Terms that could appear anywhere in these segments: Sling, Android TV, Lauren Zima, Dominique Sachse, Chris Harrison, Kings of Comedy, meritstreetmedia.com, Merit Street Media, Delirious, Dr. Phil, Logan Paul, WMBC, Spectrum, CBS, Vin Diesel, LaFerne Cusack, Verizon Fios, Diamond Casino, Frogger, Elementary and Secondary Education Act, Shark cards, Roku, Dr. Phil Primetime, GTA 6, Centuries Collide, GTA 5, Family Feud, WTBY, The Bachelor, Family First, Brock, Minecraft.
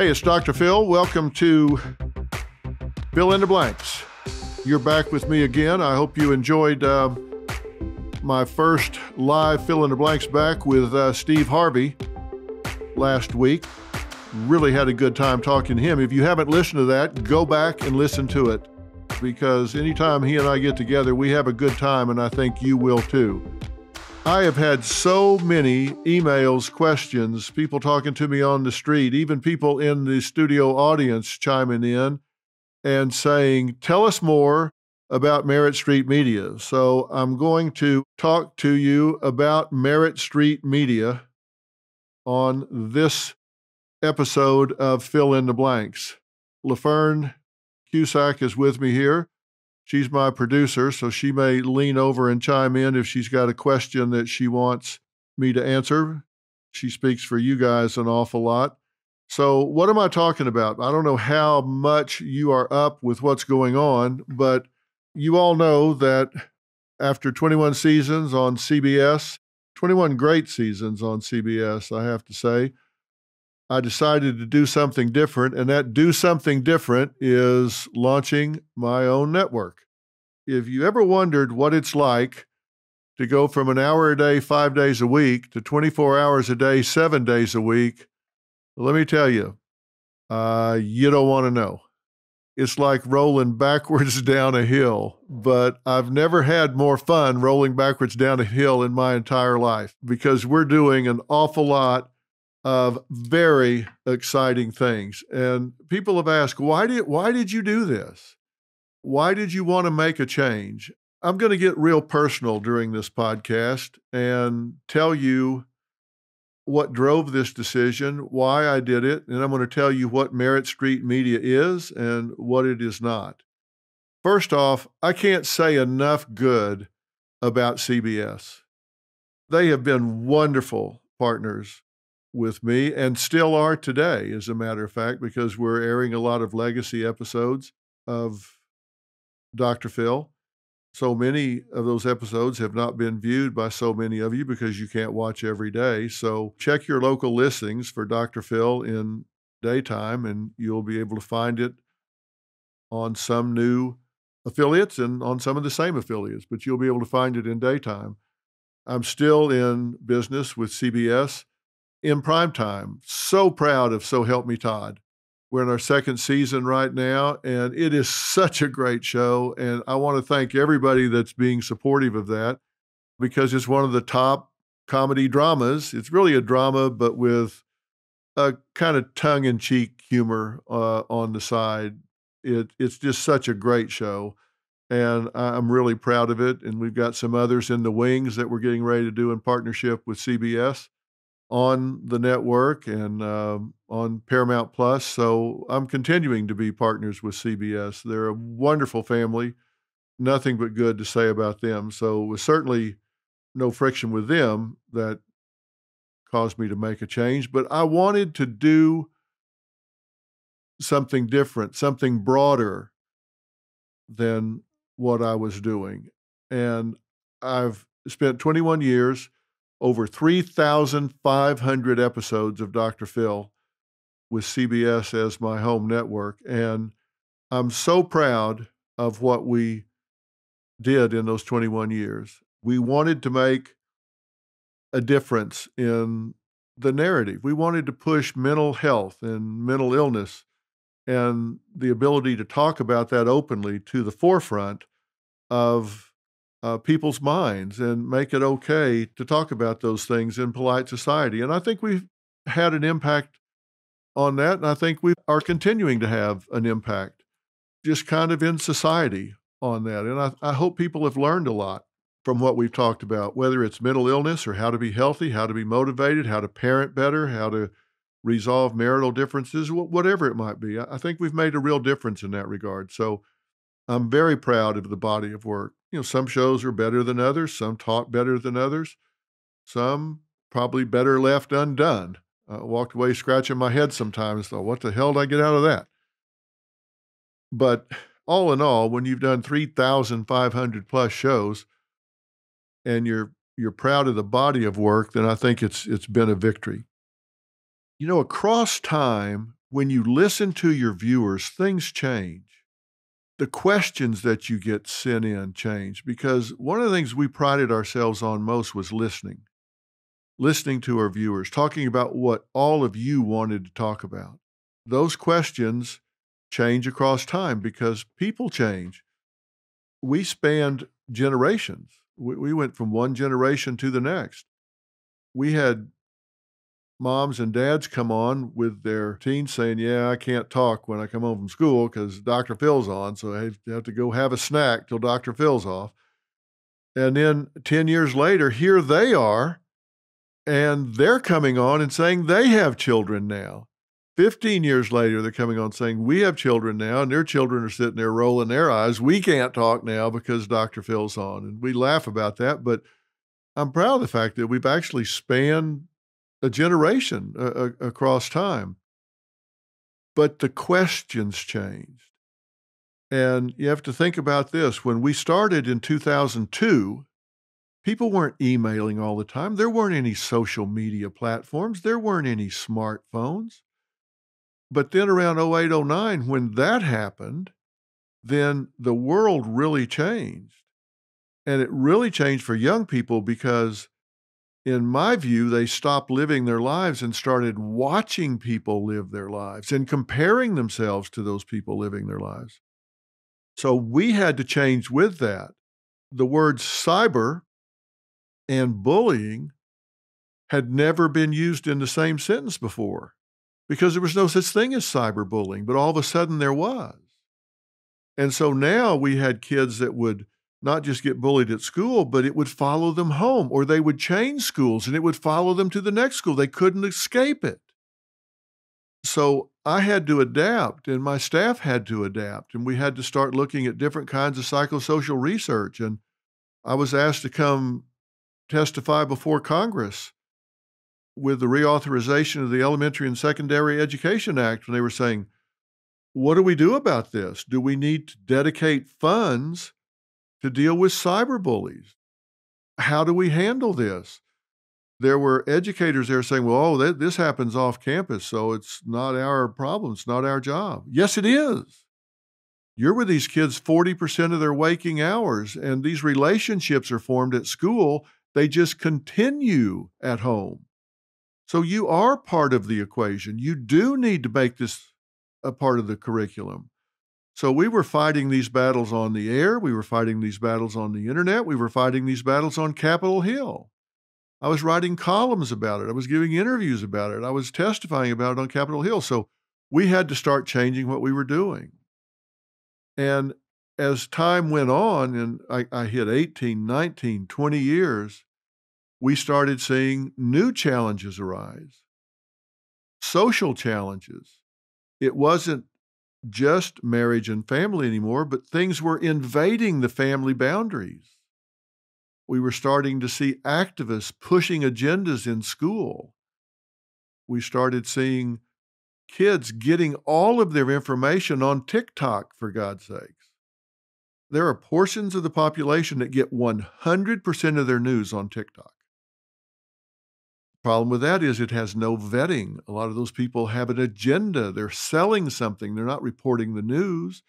Hey, it's Dr. Phil. Welcome to Phil in the Blanks. You're back with me again. I hope you enjoyed my first live Phil in the Blanks back with Steve Harvey last week. Really had a good time talking to him. If you haven't listened to that, go back and listen to it, because anytime he and I get together, we have a good time, and I think you will too. I have had so many emails, questions, people talking to me on the street, even people in the studio audience chiming in and saying, tell us more about Merit Street Media. So I'm going to talk to you about Merit Street Media on this episode of Fill in the Blanks. LaFerne Cusack is with me here. She's my producer, so she may lean over and chime in if she's got a question that she wants me to answer. She speaks for you guys an awful lot. So what am I talking about? I don't know how much you are up with what's going on, but you all know that after 21 seasons on CBS, 21 great seasons on CBS, I have to say, I decided to do something different, and that do something different is launching my own network. If you ever wondered what it's like to go from an hour a day, 5 days a week, to 24 hours a day, 7 days a week, let me tell you, you don't want to know. It's like rolling backwards down a hill, but I've never had more fun rolling backwards down a hill in my entire life, because we're doing an awful lot of very exciting things. And people have asked, why did you do this? Why did you want to make a change? I'm going to get real personal during this podcast and tell you what drove this decision, why I did it, and I'm going to tell you what Merit Street Media is and what it is not. First off, I can't say enough good about CBS. They have been wonderful partners with me, and still are today, as a matter of fact, because we're airing a lot of legacy episodes of Dr. Phil. So many of those episodes have not been viewed by so many of you because you can't watch every day. So check your local listings for Dr. Phil in daytime, and you'll be able to find it on some new affiliates and on some of the same affiliates, but you'll be able to find it in daytime. I'm still in business with CBS in primetime. So proud of So Help Me Todd. We're in our second season right now, and it is such a great show. And I want to thank everybody that's being supportive of that, because it's one of the top comedy dramas. It's really a drama, but with a kind of tongue-in-cheek humor on the side. It's just such a great show, and I'm really proud of it. And we've got some others in the wings that we're getting ready to do in partnership with CBS on the network and on Paramount Plus. So I'm continuing to be partners with CBS. They're a wonderful family, nothing but good to say about them. So it was certainly no friction with them that caused me to make a change, but I wanted to do something different, something broader than what I was doing. And I've spent 21 years, over 3,500 episodes of Dr. Phil with CBS as my home network. And I'm so proud of what we did in those 21 years. We wanted to make a difference in the narrative. We wanted to push mental health and mental illness and the ability to talk about that openly to the forefront of people's minds, and make it okay to talk about those things in polite society. And I think we've had an impact on that, and I think we are continuing to have an impact just kind of in society on that. And I hope people have learned a lot from what we've talked about, whether it's mental illness or how to be healthy, how to be motivated, how to parent better, how to resolve marital differences, whatever it might be. I think we've made a real difference in that regard. So I'm very proud of the body of work. You know, some shows are better than others, some taught better than others, some probably better left undone. I walked away scratching my head sometimes, thought, what the hell did I get out of that? But all in all, when you've done 3,500 plus shows and you're proud of the body of work, then I think it's been a victory. You know, across time when you listen to your viewers, things change. The questions that you get sent in change, because one of the things we prided ourselves on most was listening. Listening to our viewers, talking about what all of you wanted to talk about. Those questions change across time because people change. We spanned generations. We went from one generation to the next. We had moms and dads come on with their teens saying, yeah, I can't talk when I come home from school because Dr. Phil's on, so I have to go have a snack till Dr. Phil's off. And then 10 years later, here they are, and they're coming on and saying they have children now. 15 years later, they're coming on saying, we have children now, and their children are sitting there rolling their eyes. We can't talk now because Dr. Phil's on. And we laugh about that, but I'm proud of the fact that we've actually spanned a generation across time. But the questions changed. And you have to think about this. When we started in 2002, people weren't emailing all the time. There weren't any social media platforms. There weren't any smartphones. But then around 08, 09, when that happened, then the world really changed. And it really changed for young people because, in my view, they stopped living their lives and started watching people live their lives and comparing themselves to those people living their lives. So we had to change with that. The words cyber and bullying had never been used in the same sentence before because there was no such thing as cyberbullying, but all of a sudden there was. And so now we had kids that would not just get bullied at school, but it would follow them home, or they would change schools and it would follow them to the next school. They couldn't escape it. So I had to adapt, and my staff had to adapt, and we had to start looking at different kinds of psychosocial research. And I was asked to come testify before Congress with the reauthorization of the Elementary and Secondary Education Act, when they were saying, what do we do about this? Do we need to dedicate funds to deal with cyberbullies? How do we handle this? There were educators there saying, well, this happens off campus, so it's not our problem. It's not our job. Yes, it is. You're with these kids 40% of their waking hours, and these relationships are formed at school. They just continue at home. So you are part of the equation. You do need to make this a part of the curriculum. So we were fighting these battles on the air. We were fighting these battles on the internet. We were fighting these battles on Capitol Hill. I was writing columns about it. I was giving interviews about it. I was testifying about it on Capitol Hill. So we had to start changing what we were doing. And as time went on, and I hit 18, 19, 20 years, we started seeing new challenges arise, social challenges. It wasn't just marriage and family anymore, but things were invading the family boundaries. We were starting to see activists pushing agendas in school. We started seeing kids getting all of their information on TikTok, for God's sakes. There are portions of the population that get 100% of their news on TikTok. The problem with that is it has no vetting. A lot of those people have an agenda. They're selling something. They're not reporting the news.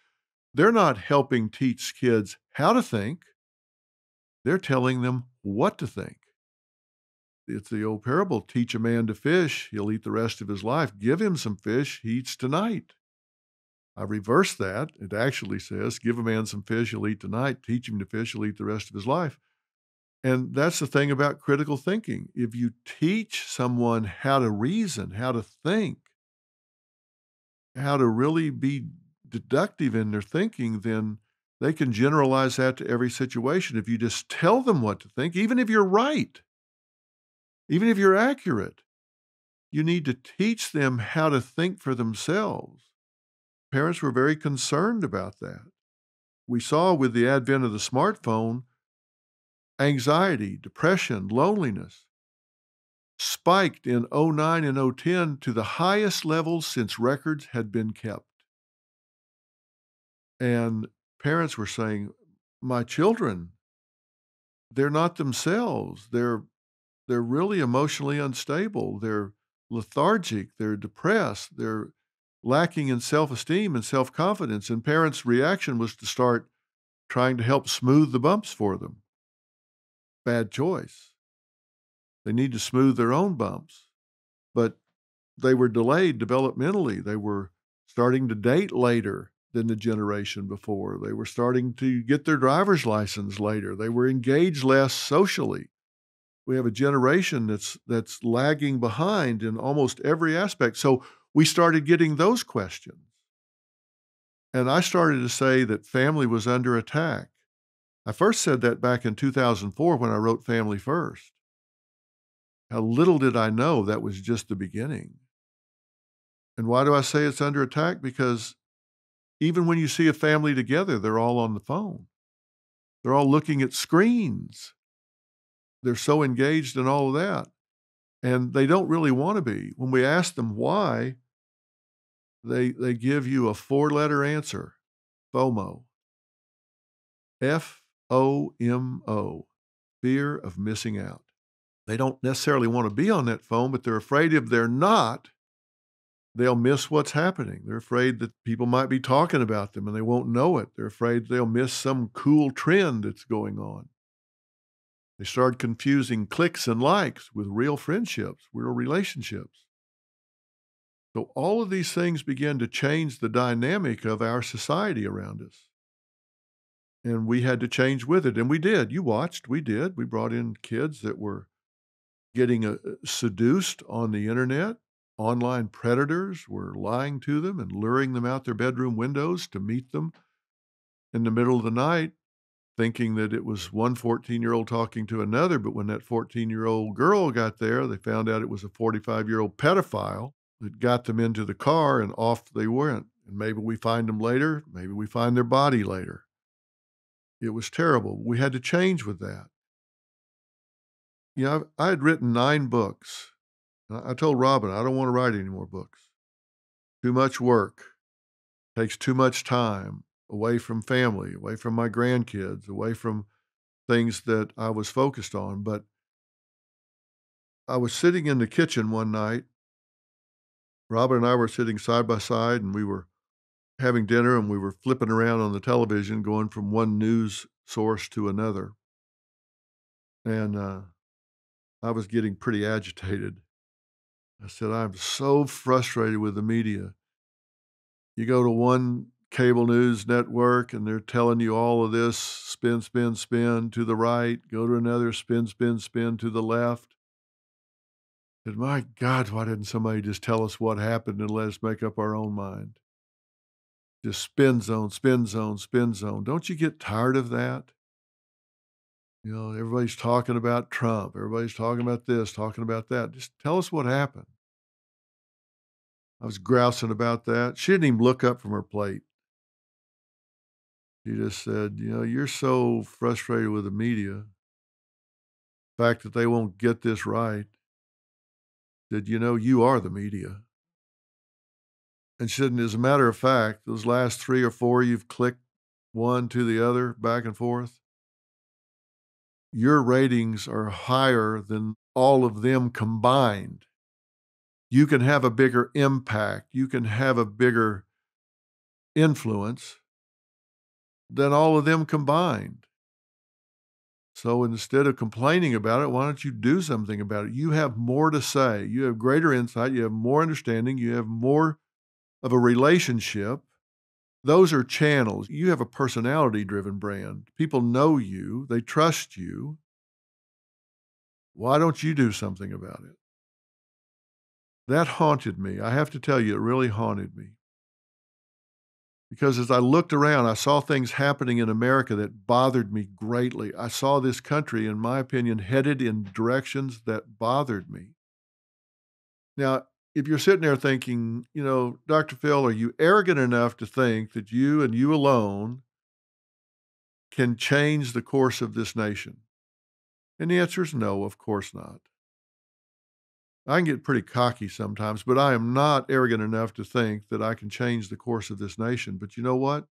They're not helping teach kids how to think. They're telling them what to think. It's the old parable, teach a man to fish, he'll eat the rest of his life. Give him some fish, he eats tonight. I reversed that. It actually says, give a man some fish, he'll eat tonight. Teach him to fish, he'll eat the rest of his life. And that's the thing about critical thinking. If you teach someone how to reason, how to think, how to really be deductive in their thinking, then they can generalize that to every situation. If you just tell them what to think, even if you're right, even if you're accurate, you need to teach them how to think for themselves. Parents were very concerned about that. We saw with the advent of the smartphone, anxiety, depression, loneliness spiked in 09 and 010 to the highest levels since records had been kept. And parents were saying, my children, they're not themselves. They're really emotionally unstable. They're lethargic. They're depressed. They're lacking in self-esteem and self-confidence, and parents' reaction was to start trying to help smooth the bumps for them. Bad choice. They need to smooth their own bumps, but they were delayed developmentally. They were starting to date later than the generation before. They were starting to get their driver's license later. They were engaged less socially. We have a generation that's lagging behind in almost every aspect. So we started getting those questions. And I started to say that family was under attack. I first said that back in 2004 when I wrote Family First. How little did I know that was just the beginning. And why do I say it's under attack? Because even when you see a family together, they're all on the phone. They're all looking at screens. They're so engaged in all of that. And they don't really want to be. When we ask them why, they give you a four-letter answer, FOMO. F-O-M-O, fear of missing out. They don't necessarily want to be on that phone, but they're afraid if they're not, they'll miss what's happening. They're afraid that people might be talking about them and they won't know it. They're afraid they'll miss some cool trend that's going on. They started confusing clicks and likes with real friendships, real relationships. So all of these things began to change the dynamic of our society around us. And we had to change with it, and we did. You watched, we did. We brought in kids that were getting seduced on the internet. Online predators were lying to them and luring them out their bedroom windows to meet them in the middle of the night, thinking that it was one 14-year-old talking to another. But when that 14-year-old girl got there, they found out it was a 45-year-old pedophile that got them into the car, and off they went. And maybe we find them later. Maybe we find their body later. It was terrible. We had to change with that. You know, I had written 9 books. I told Robin, I don't want to write any more books. Too much work. Takes too much time away from family, away from my grandkids, away from things that I was focused on. But I was sitting in the kitchen one night. Robin and I were sitting side by side, and we were having dinner, and we were flipping around on the television, going from one news source to another. And I was getting pretty agitated. I said, I'm so frustrated with the media. You go to one cable news network, and they're telling you all of this, spin, spin, spin to the right, go to another, spin, spin, spin to the left. I said, my God, why didn't somebody just tell us what happened and let us make up our own mind? Just spin zone, spin zone, spin zone. Don't you get tired of that? You know, everybody's talking about Trump. Everybody's talking about this, talking about that. Just tell us what happened. I was grousing about that. She didn't even look up from her plate. She just said, you know, you're so frustrated with the media, the fact that they won't get this right, that, you know, you are the media. And she said, as a matter of fact, those last 3 or 4 you've clicked one to the other, back and forth, your ratings are higher than all of them combined. You can have a bigger impact. You can have a bigger influence than all of them combined. So instead of complaining about it, why don't you do something about it? You have more to say. You have greater insight. You have more understanding. You have more of a relationship. Those are channels. You have a personality-driven brand. People know you. They trust you. Why don't you do something about it? That haunted me. I have to tell you, it really haunted me. Because as I looked around, I saw things happening in America that bothered me greatly. I saw this country, in my opinion, headed in directions that bothered me. Now, if you're sitting there thinking, you know, Dr. Phil, are you arrogant enough to think that you and you alone can change the course of this nation? And the answer is no, of course not. I can get pretty cocky sometimes, but I am not arrogant enough to think that I can change the course of this nation. But you know what?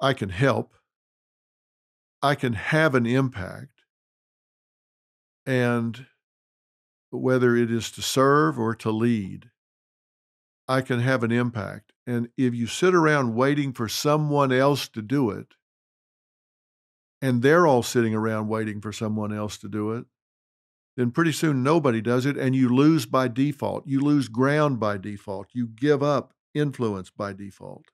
I can help. I can have an impact. And whether it is to serve or to lead, I can have an impact. And if you sit around waiting for someone else to do it, and they're all sitting around waiting for someone else to do it, then pretty soon nobody does it, and you lose by default. You lose ground by default. You give up influence by default.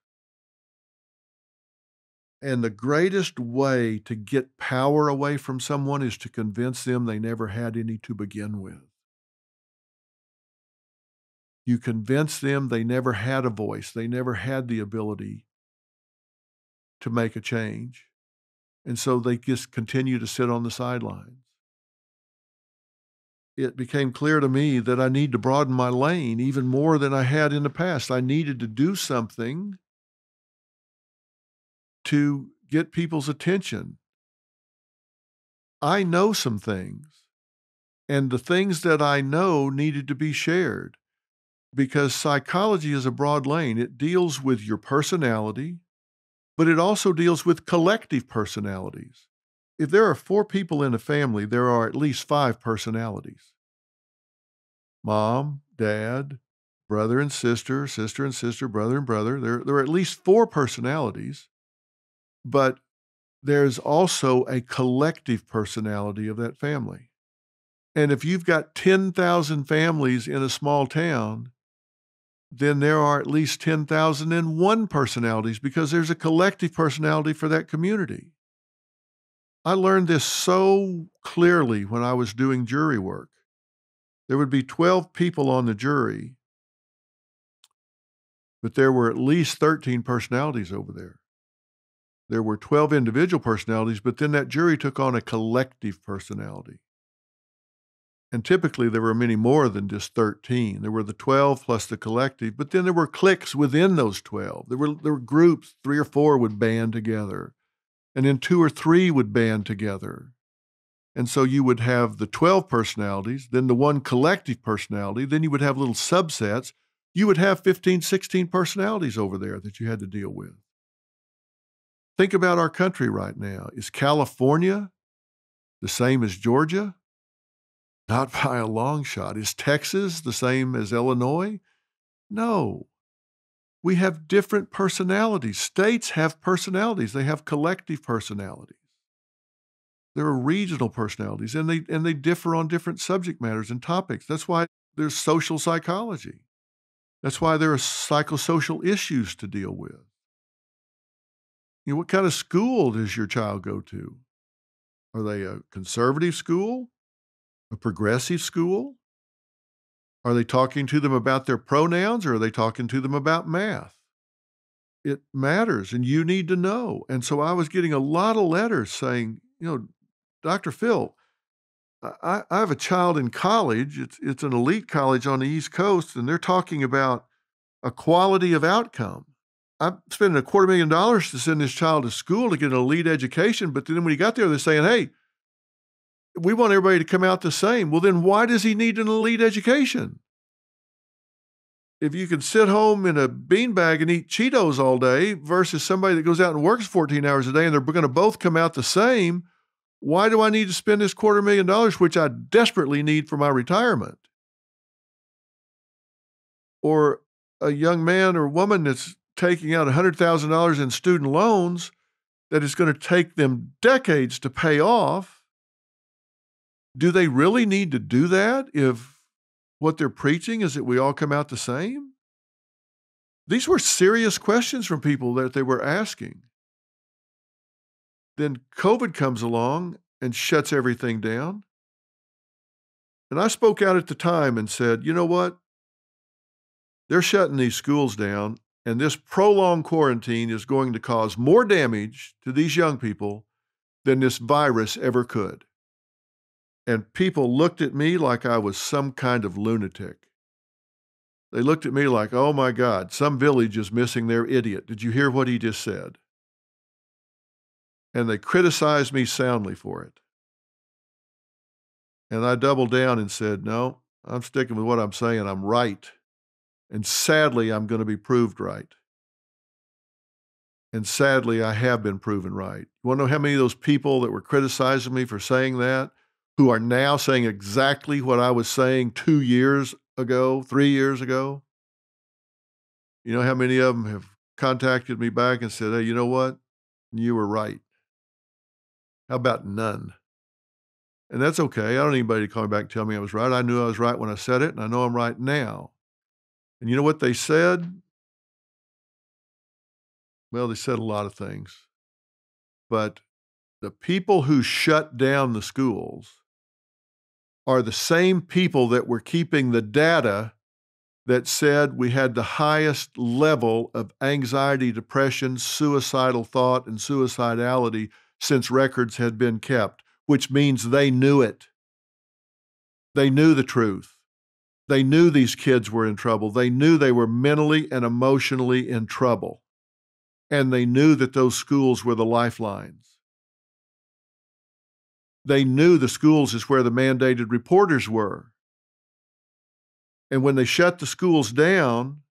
And the greatest way to get power away from someone is to convince them they never had any to begin with. You convince them they never had a voice, they never had the ability to make a change, and so they just continue to sit on the sidelines. It became clear to me that I need to broaden my lane even more than I had in the past. I needed to do something to get people's attention. I know some things, and the things that I know needed to be shared. Because psychology is a broad lane. It deals with your personality, but it also deals with collective personalities. If there are 4 people in a family, there are at least 5 personalities. Mom, dad, brother and sister, sister and sister, brother and brother. There are at least 4 personalities, but there's also a collective personality of that family. And if you've got 10,000 families in a small town, then there are at least 10,001 personalities because there's a collective personality for that community. I learned this so clearly when I was doing jury work. There would be 12 people on the jury, but there were at least 13 personalities over there. There were 12 individual personalities, but then that jury took on a collective personality. And typically there were many more than just 13. There were the 12 plus the collective, but then there were cliques within those 12. There were groups, 3 or 4 would band together, and then 2 or 3 would band together. And so you would have the 12 personalities, then the one collective personality, then you would have little subsets. You would have 15, 16 personalities over there that you had to deal with. Think about our country right now. Is California the same as Georgia? Not by a long shot. Is Texas the same as Illinois? No. We have different personalities. States have personalities. They have collective personalities. There are regional personalities, and they differ on different subject matters and topics. That's why there's social psychology. That's why there are psychosocial issues to deal with. You know, what kind of school does your child go to? Are they a conservative school? A progressive school? Are they talking to them about their pronouns, or are they talking to them about math? It matters, and you need to know. And so I was getting a lot of letters saying, you know, Dr. Phil, I have a child in college. It's an elite college on the East Coast, and they're talking about a quality of outcome. I'm spending $250,000 to send this child to school to get an elite education, but then when he got there, they're saying, hey, we want everybody to come out the same. Well, then why does he need an elite education? If you can sit home in a beanbag and eat Cheetos all day versus somebody that goes out and works 14 hours a day and they're going to both come out the same, why do I need to spend this $250,000, which I desperately need for my retirement? Or a young man or woman that's taking out $100,000 in student loans that is going to take them decades to pay off. Do they really need to do that if what they're preaching is that we all come out the same? These were serious questions from people that they were asking. Then COVID comes along and shuts everything down. And I spoke out at the time and said, you know what? They're shutting these schools down, and this prolonged quarantine is going to cause more damage to these young people than this virus ever could. And people looked at me like I was some kind of lunatic. They looked at me like, oh my God, some village is missing their idiot. Did you hear what he just said? And they criticized me soundly for it. And I doubled down and said, no, I'm sticking with what I'm saying. I'm right. And sadly, I'm going to be proved right. And sadly, I have been proven right. You want to know how many of those people that were criticizing me for saying that, who are now saying exactly what I was saying 2 years ago, 3 years ago? You know how many of them have contacted me back and said, hey, you know what? You were right. How about none? And that's okay. I don't need anybody to call me back and tell me I was right. I knew I was right when I said it, and I know I'm right now. And you know what they said? Well, they said a lot of things. But the people who shut down the schools are the same people that were keeping the data that said we had the highest level of anxiety, depression, suicidal thought, and suicidality since records had been kept, which means they knew it. They knew the truth. They knew these kids were in trouble. They knew they were mentally and emotionally in trouble. And they knew that those schools were the lifelines. They knew the schools is where the mandated reporters were. And when they shut the schools down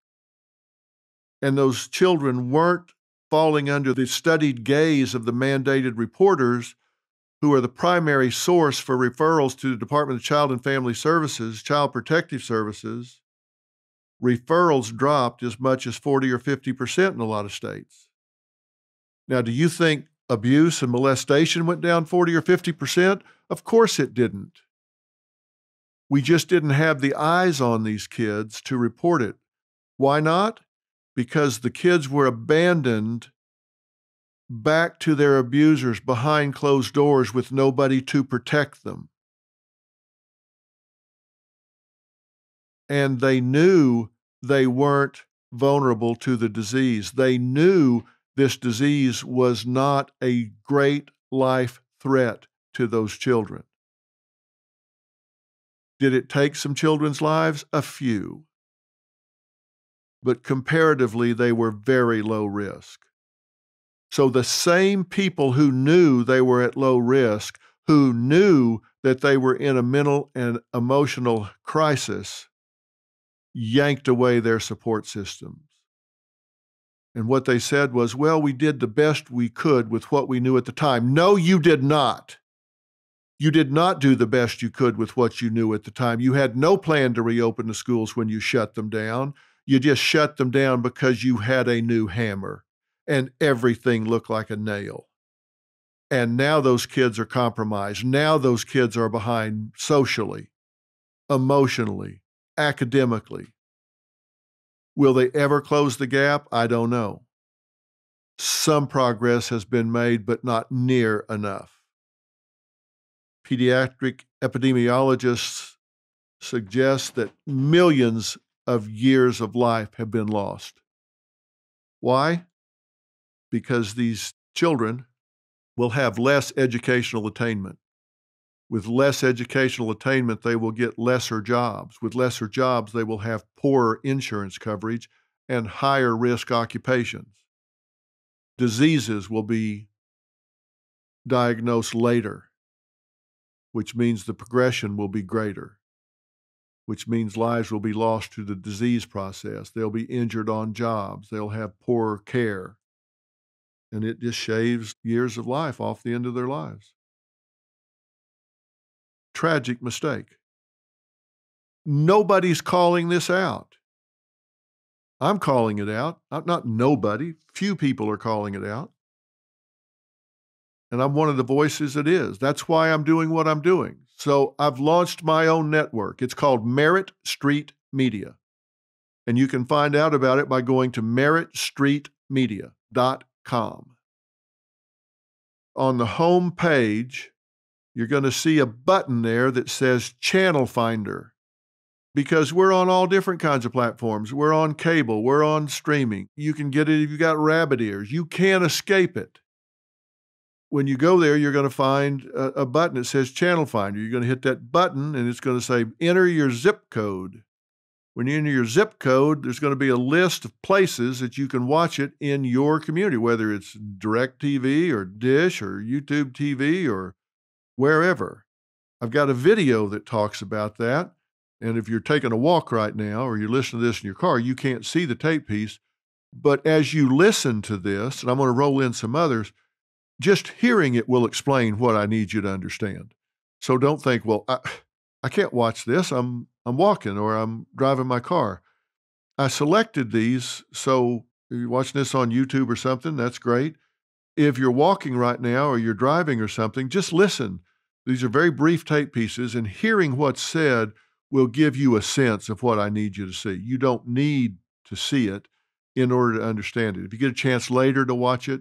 and those children weren't falling under the studied gaze of the mandated reporters, who are the primary source for referrals to the Department of Child and Family Services, Child Protective Services, referrals dropped as much as 40 or 50% in a lot of states. Now, do you think abuse and molestation went down 40 or 50%? Of course it didn't. We just didn't have the eyes on these kids to report it. Why not? Because the kids were abandoned back to their abusers behind closed doors with nobody to protect them. And they knew they weren't vulnerable to the disease. They knew this disease was not a great life threat to those children. Did it take some children's lives? A few. But comparatively, they were very low risk. So the same people who knew they were at low risk, who knew that they were in a mental and emotional crisis, yanked away their support systems. And what they said was, well, we did the best we could with what we knew at the time. No, you did not. You did not do the best you could with what you knew at the time. You had no plan to reopen the schools when you shut them down. You just shut them down because you had a new hammer and everything looked like a nail. And now those kids are compromised. Now those kids are behind socially, emotionally, academically. Will they ever close the gap? I don't know. Some progress has been made, but not near enough. Pediatric epidemiologists suggest that millions of years of life have been lost. Why? Because these children will have less educational attainment. With less educational attainment, they will get lesser jobs. With lesser jobs, they will have poorer insurance coverage and higher risk occupations. Diseases will be diagnosed later, which means the progression will be greater, which means lives will be lost to the disease process. They'll be injured on jobs. They'll have poorer care. And it just shaves years of life off the end of their lives. Tragic mistake. Nobody's calling this out. I'm calling it out. Not nobody. Few people are calling it out. And I'm one of the voices that is. That's why I'm doing what I'm doing. So I've launched my own network. It's called Merit Street Media. And you can find out about it by going to meritstreetmedia.com. On the home page, you're going to see a button there that says Channel Finder, because we're on all different kinds of platforms. We're on cable. We're on streaming. You can get it if you got rabbit ears. You can't escape it. When you go there, you're going to find a button that says Channel Finder. You're going to hit that button, and it's going to say enter your zip code. When you enter your zip code, there's going to be a list of places that you can watch it in your community, whether it's DirecTV or Dish or YouTube TV or wherever. I've got a video that talks about that, and if you're taking a walk right now or you're listening to this in your car, you can't see the tape piece, but as you listen to this, and I'm going to roll in some others, just hearing it will explain what I need you to understand. So don't think, well, I can't watch this. I'm walking or I'm driving my car. I selected these, so if you're watching this on YouTube or something, that's great. If you're walking right now or you're driving or something, just listen. These are very brief tape pieces, and hearing what's said will give you a sense of what I need you to see. You don't need to see it in order to understand it. If you get a chance later to watch it,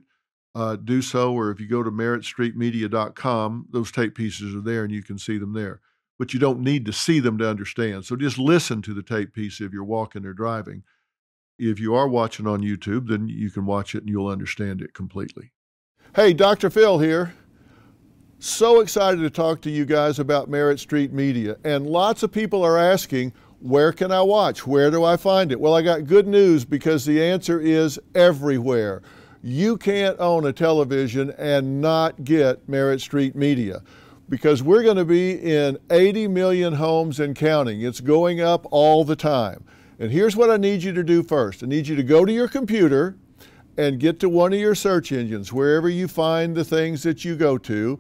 do so, or if you go to meritstreetmedia.com, those tape pieces are there and you can see them there. But you don't need to see them to understand. So just listen to the tape piece if you're walking or driving. If you are watching on YouTube, then you can watch it and you'll understand it completely. Hey, Dr. Phil here. So excited to talk to you guys about Merit Street Media. And lots of people are asking, where can I watch? Where do I find it? Well, I got good news, because the answer is everywhere. You can't own a television and not get Merit Street Media, because we're going to be in 80 million homes and counting. It's going up all the time. And here's what I need you to do first. I need you to go to your computer and get to one of your search engines, wherever you find the things that you go to,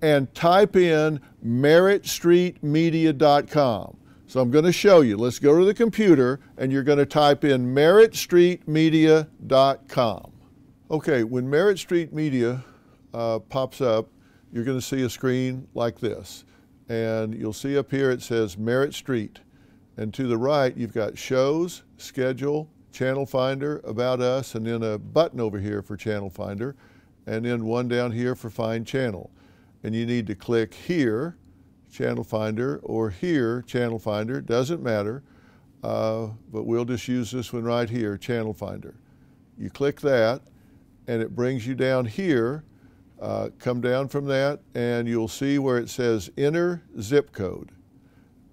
and type in meritstreetmedia.com. So I'm going to show you. Let's go to the computer, and you're going to type in meritstreetmedia.com. Okay, when Merit Street Media pops up, you're going to see a screen like this. And you'll see up here it says Merit Street. And to the right, you've got Shows, Schedule, Channel Finder, About Us, and then a button over here for Channel Finder, and then one down here for Find Channel. And you need to click here, Channel Finder, or here, Channel Finder, doesn't matter, but we'll just use this one right here, Channel Finder. You click that, and it brings you down here. Come down from that, and you'll see where it says Enter Zip Code.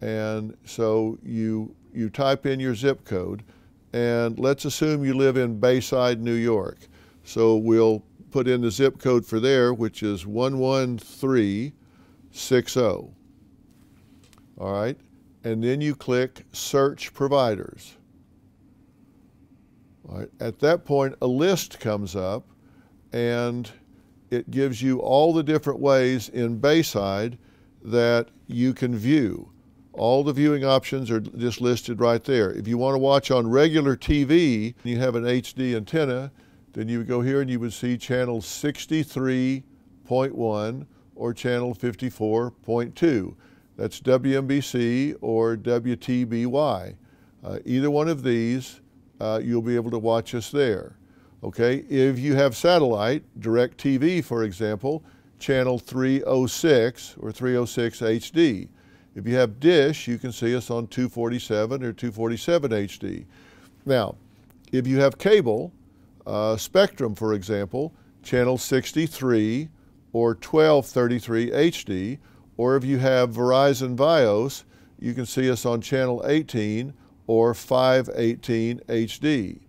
And so you type in your zip code, and let's assume you live in Bayside, New York. So we'll put in the zip code for there, which is 11360. All right, and then you click Search Providers. All right. At that point, a list comes up, and it gives you all the different ways in Bayside that you can view. All the viewing options are just listed right there. If you want to watch on regular TV and you have an HD antenna, then you would go here and you would see channel 63.1 or channel 54.2. That's WMBC or WTBY. Either one of these, you'll be able to watch us there. Okay, if you have satellite, DirecTV, for example, channel 306 or 306 HD. If you have DISH, you can see us on 247 or 247 HD. Now, if you have cable, Spectrum, for example, channel 63 or 1233 HD, or if you have Verizon Fios, you can see us on channel 18 or 518 HD.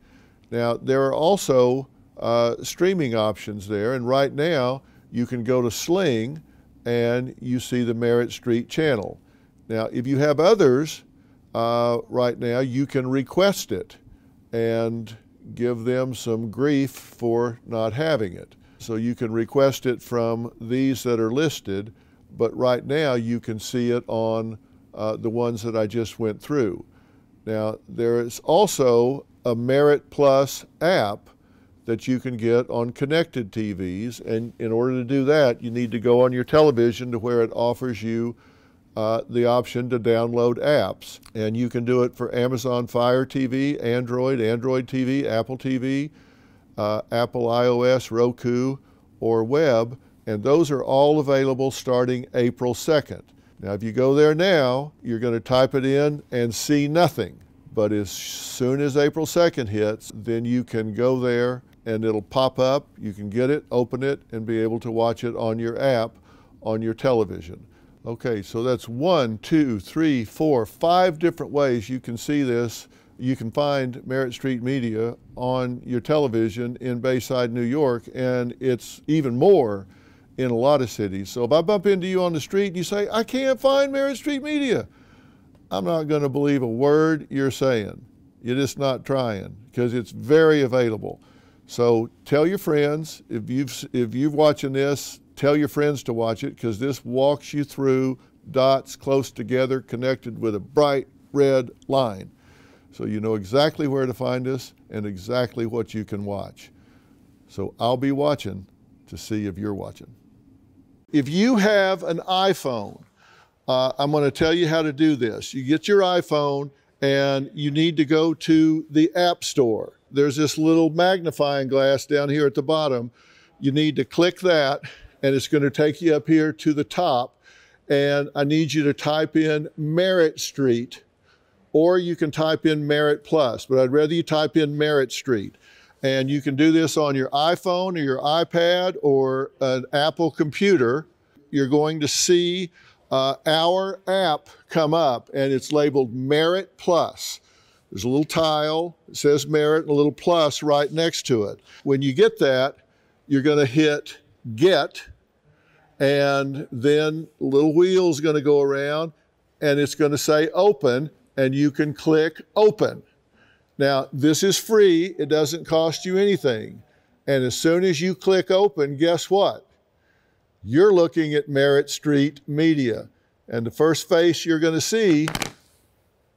Now, there are also streaming options there, and right now you can go to Sling and you see the Merit Street channel. Now, if you have others right now, you can request it and give them some grief for not having it. So you can request it from these that are listed, but right now you can see it on the ones that I just went through. Now, there is also a Merit Plus app that you can get on connected TVs, and in order to do that, you need to go on your television to where it offers you the option to download apps. And you can do it for Amazon Fire TV, Android, Android TV, Apple iOS, Roku, or web, and those are all available starting April 2nd. Now, if you go there now, you're going to type it in and see nothing. But as soon as April 2nd hits, then you can go there and it'll pop up. You can get it, open it, and be able to watch it on your app, on your television. Okay, so that's 5 different ways you can see this. You can find Merit Street Media on your television in Bayside, New York, and it's even more in a lot of cities. So if I bump into you on the street and you say, I can't find Merit Street Media, I'm not going to believe a word you're saying. You're just not trying, because it's very available. So tell your friends, if you're watching this, tell your friends to watch it, because this walks you through dots close together connected with a bright red line. So you know exactly where to find us and exactly what you can watch. So I'll be watching to see if you're watching. If you have an iPhone, I'm going to tell you how to do this. You get your iPhone and you need to go to the App Store. There's this little magnifying glass down here at the bottom. You need to click that and it's going to take you up here to the top. And I need you to type in Merit Street, or you can type in Merit Plus, but I'd rather you type in Merit Street. And you can do this on your iPhone or your iPad or an Apple computer. You're going to see our app come up, and it's labeled Merit Plus. There's a little tile, it says Merit, and a little plus right next to it. When you get that, you're going to hit Get, and then a little wheel's going to go around, and it's going to say Open, and you can click Open. Now, this is free. It doesn't cost you anything. And as soon as you click Open, guess what? You're looking at Merit Street Media. And the first face you're going to see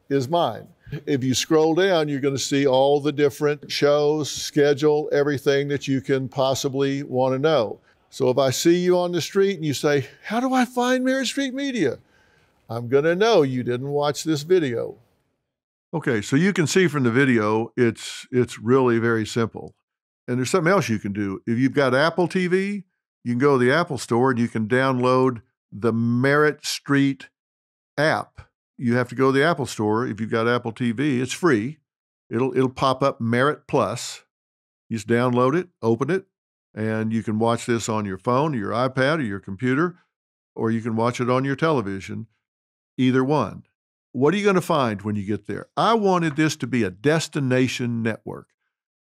is mine. If you scroll down, you're going to see all the different shows, schedule, everything that you can possibly want to know. So if I see you on the street and you say, "How do I find Merit Street Media?" I'm going to know you didn't watch this video. Okay, so you can see from the video, it's really very simple. And there's something else you can do. If you've got Apple TV, you can go to the Apple Store and you can download the Merit Street app. You have to go to the Apple Store. If you've got Apple TV, it's free. It'll pop up Merit Plus. You just download it, open it, and you can watch this on your phone, or your iPad, or your computer, or you can watch it on your television, either one. What are you going to find when you get there? I wanted this to be a destination network,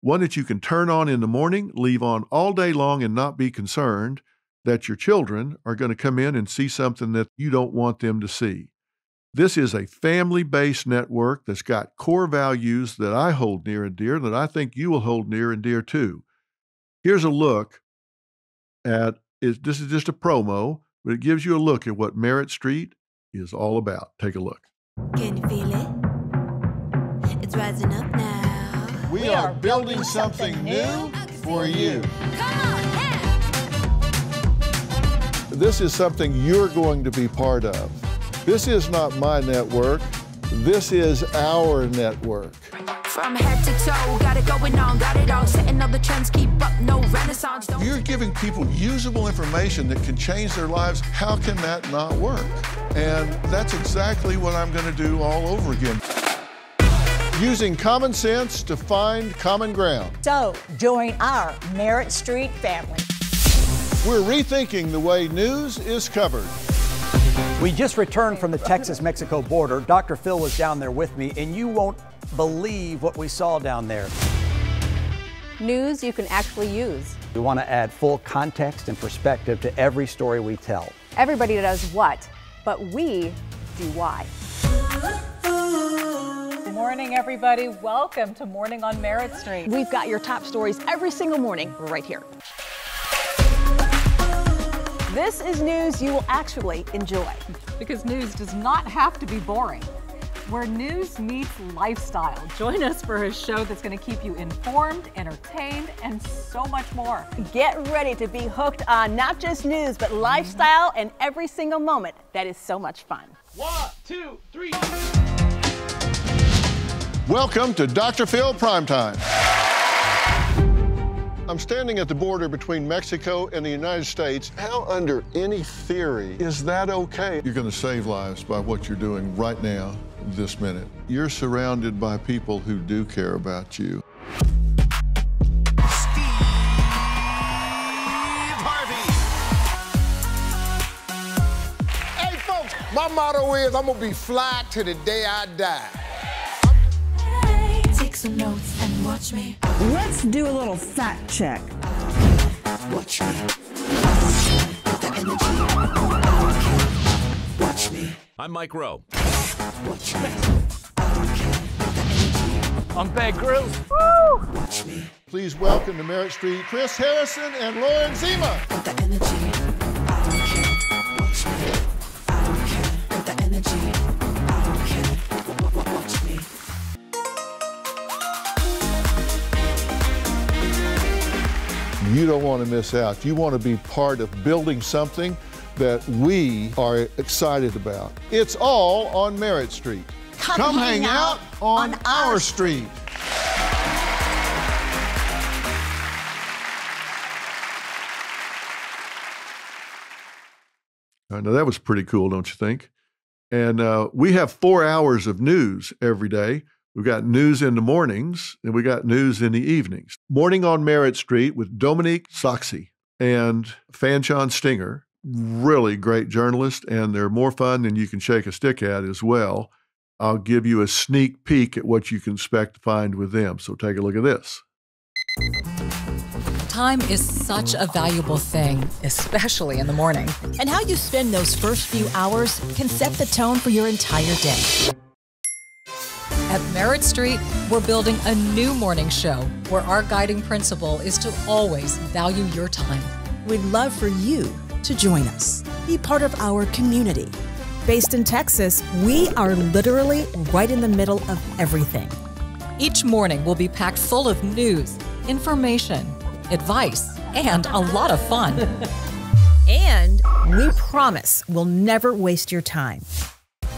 one that you can turn on in the morning, leave on all day long, and not be concerned that your children are going to come in and see something that you don't want them to see. This is a family-based network that's got core values that I hold near and dear, that I think you will hold near and dear too. Here's a look at, this is just a promo, but it gives you a look at what Merit Street is all about. Take a look. Can you feel it? It's rising up now. We are building something new for you. Come on, yeah. This is something you're going to be part of. This is not my network. This is our network. From head to toe, got it going on, got it all, setting all the trends, keep up, no renaissance. Don't... You're giving people usable information that can change their lives. How can that not work? And that's exactly what I'm going to do all over again. Using common sense to find common ground. So, join our Merit Street family. We're rethinking the way news is covered. We just returned from the Texas-Mexico border. Dr. Phil was down there with me, and you won't believe what we saw down there. News you can actually use. We want to add full context and perspective to every story we tell. Everybody does what, but we do why. Good morning, everybody. Welcome to Morning on Merit Street. We've got your top stories every single morning right here. This is news you will actually enjoy. Because news does not have to be boring. Where news meets lifestyle. Join us for a show that's going to keep you informed, entertained, and so much more. Get ready to be hooked on not just news, but lifestyle and every single moment. That is so much fun. 1, 2, 3. Welcome to Dr. Phil Primetime. I'm standing at the border between Mexico and the United States. How under any theory is that okay? You're going to save lives by what you're doing right now. This minute. You're surrounded by people who do care about you. Steve Harvey. Hey folks, my motto is I'm gonna be fly to the day I die. Take some notes and watch me. Let's do a little fact check. Watch me. The energy. Watch me. I'm Mike Rowe. Watch me. I'm Bear Grylls. Woo! Watch me. Please welcome to Merit Street Chris Harrison and Lauren Zima. With the energy, I don't care. Watch me. I don't care. With the energy, I don't care. Watch me. don't want to miss out. You want to be part of building something that we are excited about. It's all on Merit Street. Come hang out on our street. Now, that was pretty cool, don't you think? And we have 4 hours of news every day. We've got news in the mornings, and we got news in the evenings. Morning on Merit Street with Dominique Sachse and Fanchon Stinger, really great journalists, and they're more fun than you can shake a stick at as well. I'll give you a sneak peek at what you can expect to find with them, so take a look at this. Time is such a valuable thing, especially in the morning. And how you spend those first few hours can set the tone for your entire day. At Merit Street, we're building a new morning show where our guiding principle is to always value your time. We'd love for you to join us. Be part of our community. Based in Texas, we are literally right in the middle of everything. Each morning will be packed full of news, information, advice, and a lot of fun. And we promise we'll never waste your time.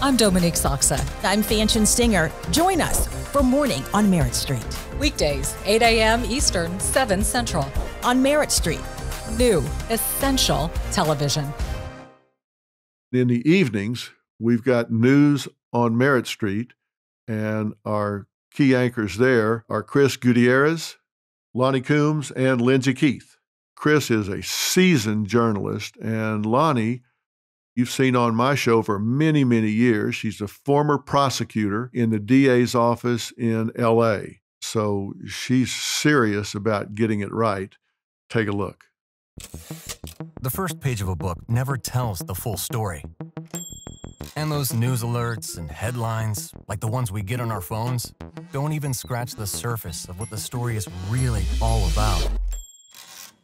I'm Dominique Sachse. I'm Fanchon Stinger. Join us for Morning on Merit Street. Weekdays, 8 a.m. Eastern, 7 Central. On Merit Street. New, essential television. In the evenings, we've got news on Merit Street, and our key anchors there are Chris Gutierrez, Lonnie Coombs, and Lindsay Keith. Chris is a seasoned journalist, and Lonnie, you've seen on my show for many, many years. She's a former prosecutor in the DA's office in L.A., so she's serious about getting it right. Take a look. The first page of a book never tells the full story. And those news alerts and headlines, like the ones we get on our phones, don't even scratch the surface of what the story is really all about.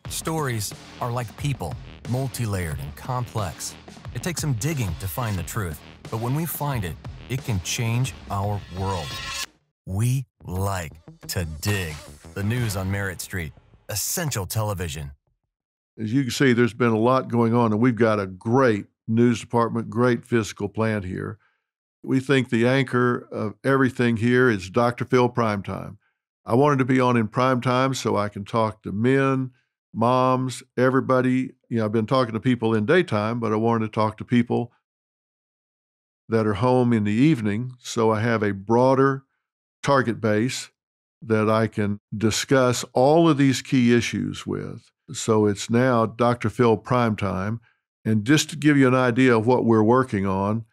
Stories are like people, multi-layered and complex. It takes some digging to find the truth, but when we find it, it can change our world. We like to dig. The news on Merit Street, essential television. As you can see, there's been a lot going on, and we've got a great news department, great physical plan here. We think the anchor of everything here is Dr. Phil Primetime. I wanted to be on in primetime so I can talk to men, moms, everybody. You know, I've been talking to people in daytime, but I wanted to talk to people that are home in the evening, so I have a broader target base that I can discuss all of these key issues with. So it's now Dr. Phil Primetime. And just to give you an idea of what we're working on,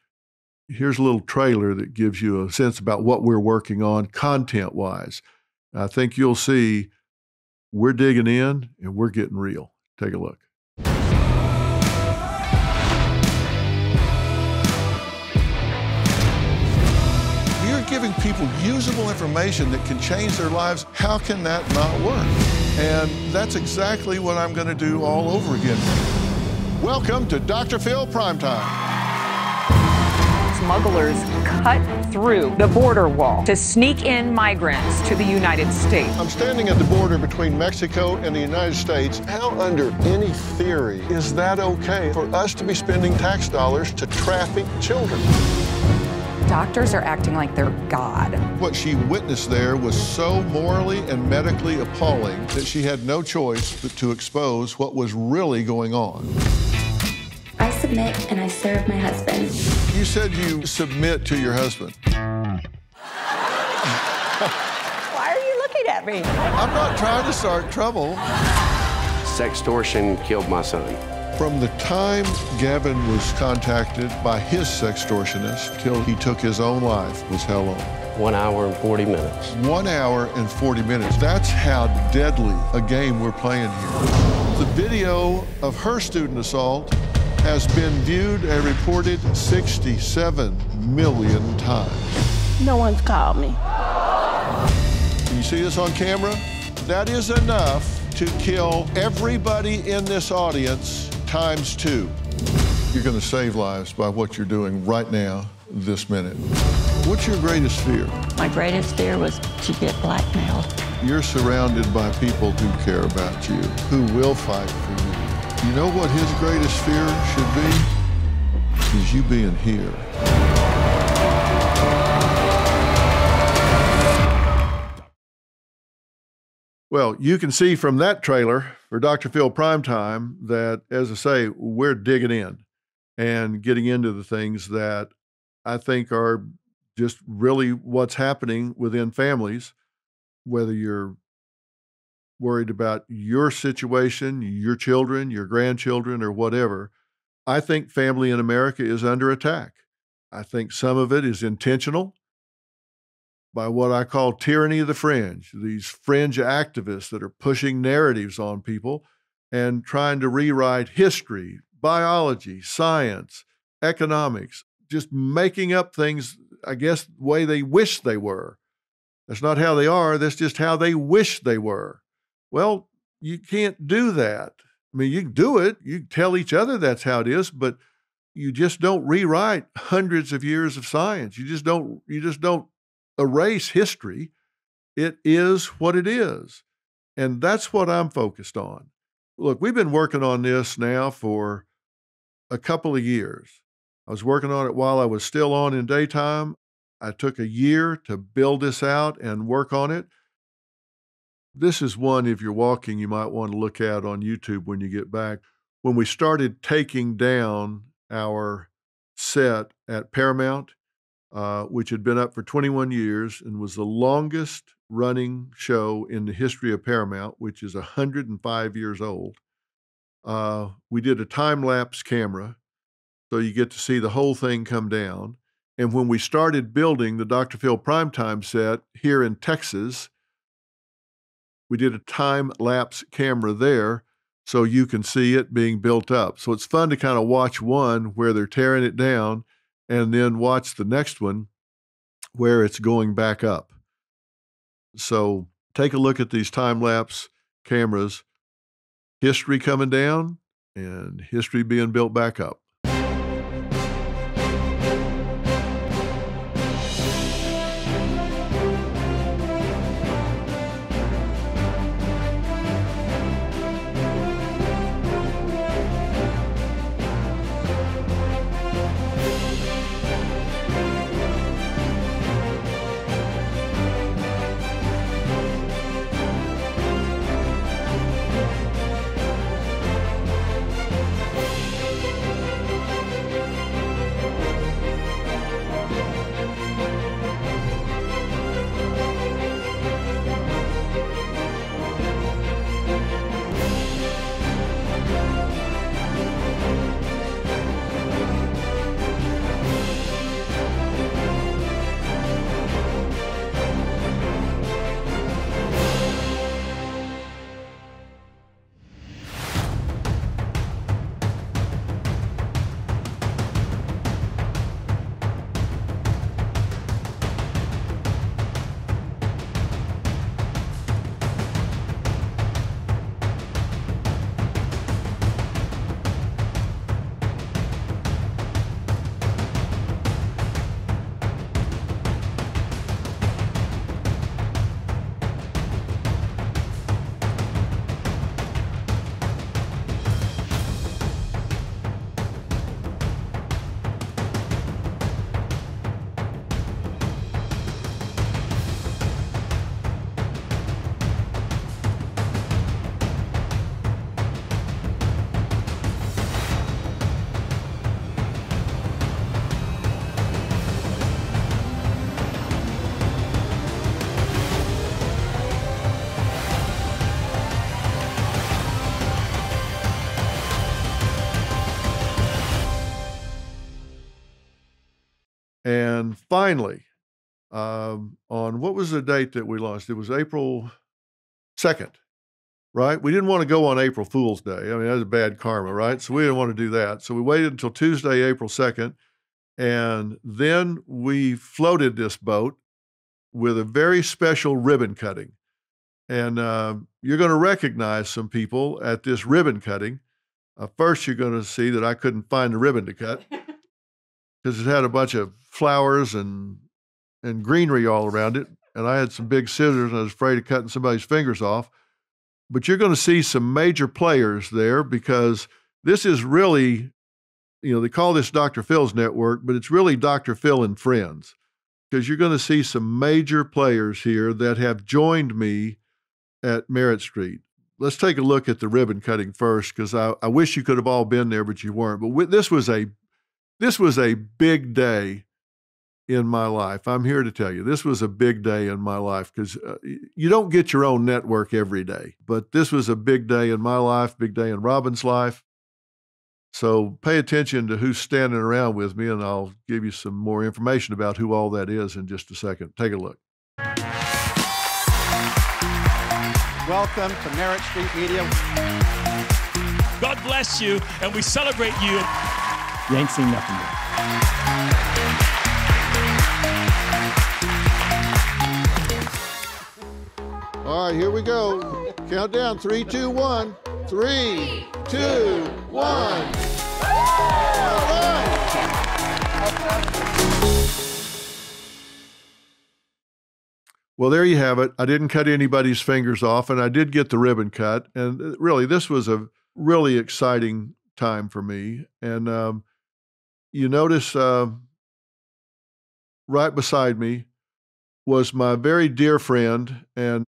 here's a little trailer that gives you a sense about what we're working on content-wise. I think you'll see we're digging in and we're getting real. Take a look. You're giving people usable information that can change their lives. How can that not work? And that's exactly what I'm going to do all over again. Welcome to Dr. Phil Primetime. Smugglers cut through the border wall to sneak in migrants to the United States. I'm standing at the border between Mexico and the United States. How, under any theory, is that okay for us to be spending tax dollars to traffic children? Doctors are acting like they're God. What she witnessed there was so morally and medically appalling that she had no choice but to expose what was really going on. I submit and I serve my husband. You said you submit to your husband. Why are you looking at me? I'm not trying to start trouble. Sextortion killed my son. From the time Gavin was contacted by his sextortionist till he took his own life was how long? 1 hour and 40 minutes. 1 hour and 40 minutes. That's how deadly a game we're playing here. The video of her student assault has been viewed and reported 67 million times. No one's called me. Can you see this on camera? That is enough to kill everybody in this audience times 2. You're going to save lives by what you're doing right now, this minute. What's your greatest fear? My greatest fear was to get blackmailed. You're surrounded by people who care about you, who will fight for you. You know what his greatest fear should be? Is you being here. Well, you can see from that trailer for Dr. Phil Primetime that, as I say, we're digging in and getting into the things that I think are just really what's happening within families, whether you're worried about your situation, your children, your grandchildren, or whatever. I think family in America is under attack. I think some of it is intentional, by what I call tyranny of the fringe, these fringe activists that are pushing narratives on people and trying to rewrite history, biology, science, economics, just making up things, I guess, the way they wish they were. That's not how they are. That's just how they wish they were. Well, you can't do that. I mean, you can do it. You can tell each other that's how it is, but you just don't rewrite hundreds of years of science. You just don't erase history. It is what it is. And that's what I'm focused on. Look, we've been working on this now for a couple of years. I was working on it while I was still on in daytime. I took a year to build this out and work on it. This is one, if you're walking, you might want to look at on YouTube when you get back. When we started taking down our set at Paramount, which had been up for 21 years and was the longest running show in the history of Paramount, which is 105 years old. We did a time-lapse camera, so you get to see the whole thing come down. And when we started building the Dr. Phil Primetime set here in Texas, we did a time-lapse camera there, so you can see it being built up. So it's fun to kind of watch one where they're tearing it down and then watch the next one where it's going back up. So take a look at these time-lapse cameras, history coming down and history being built back up. And finally, on what was the date that we launched? It was April 2nd, right? We didn't want to go on April Fool's Day. I mean, that was bad karma, right? So we didn't want to do that. So we waited until Tuesday, April 2nd, and then we floated this boat with a very special ribbon cutting. And you're going to recognize some people at this ribbon cutting. First, you're going to see that I couldn't find the ribbon to cut, because it had a bunch of flowers and greenery all around it. and I had some big scissors, and I was afraid of cutting somebody's fingers off. But you're going to see some major players there, because this is really, you know, they call this Dr. Phil's network, but it's really Dr. Phil and Friends, because you're going to see some major players here that have joined me at Merit Street. Let's take a look at the ribbon cutting first, because I wish you could have all been there, but you weren't. But this was a big day in my life. I'm here to tell you, this was a big day in my life, because you don't get your own network every day. But this was a big day in my life, big day in Robin's life. So pay attention to who's standing around with me, and I'll give you some more information about who all that is in just a second. Take a look. Welcome to Merit Street Media. God bless you, and we celebrate you. You ain't seen nothing yet. All right, here we go. Countdown, 3, 2, 1. 3, 2, 1. All right. Well, there you have it. I didn't cut anybody's fingers off, and I did get the ribbon cut. And really, this was a really exciting time for me. And you notice right beside me was my very dear friend and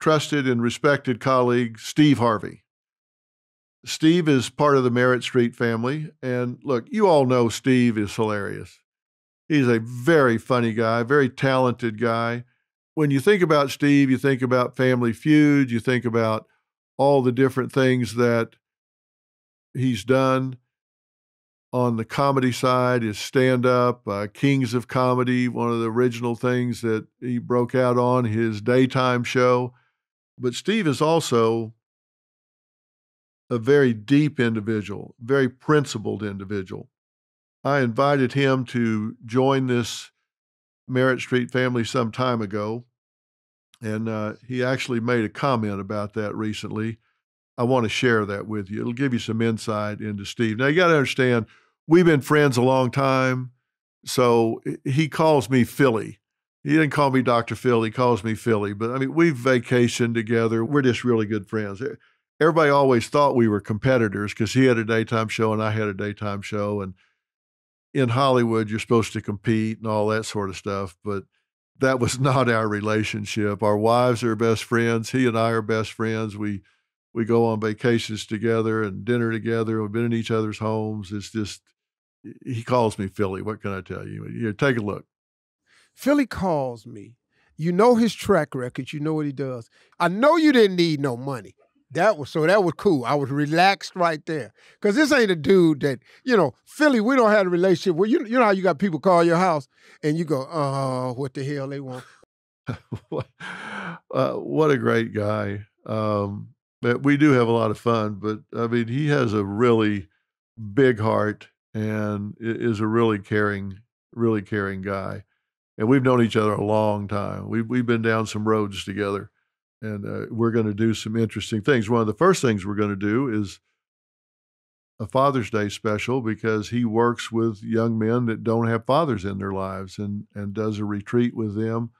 trusted and respected colleague, Steve Harvey. Steve is part of the Merit Street family. And look, you all know Steve is hilarious. He's a very funny guy, very talented guy. When you think about Steve, you think about Family Feud, you think about all the different things that he's done on the comedy side, his stand-up, Kings of Comedy, one of the original things that he broke out on, his daytime show. But Steve is also a very deep individual, very principled individual. I invited him to join this Merit Street family some time ago, and he actually made a comment about that recently. I want to share that with you. It'll give you some insight into Steve. Now, you got to understand, we've been friends a long time, so he calls me Philly. He didn't call me Dr. Phil. He calls me Philly. But, I mean, we've vacationed together. We're just really good friends. Everybody always thought we were competitors, because he had a daytime show and I had a daytime show. And in Hollywood, you're supposed to compete and all that sort of stuff. But that was not our relationship. Our wives are best friends. He and I are best friends. We go on vacations together and dinner together. We've been in each other's homes. It's just, he calls me Philly. What can I tell you? Here, take a look. Philly calls me. You know his track record. You know what he does. I know you didn't need no money. That was cool. I was relaxed right there. Because this ain't a dude that, you know, Philly, we don't have a relationship where you know how you got people call your house and you go, oh, what the hell they want. What a great guy. But we do have a lot of fun. But, I mean, he has a really big heart and is a really caring guy. And we've known each other a long time. We've been down some roads together. And we're going to do some interesting things. One of the first things we're going to do is a Father's Day special, because he works with young men that don't have fathers in their lives and does a retreat with them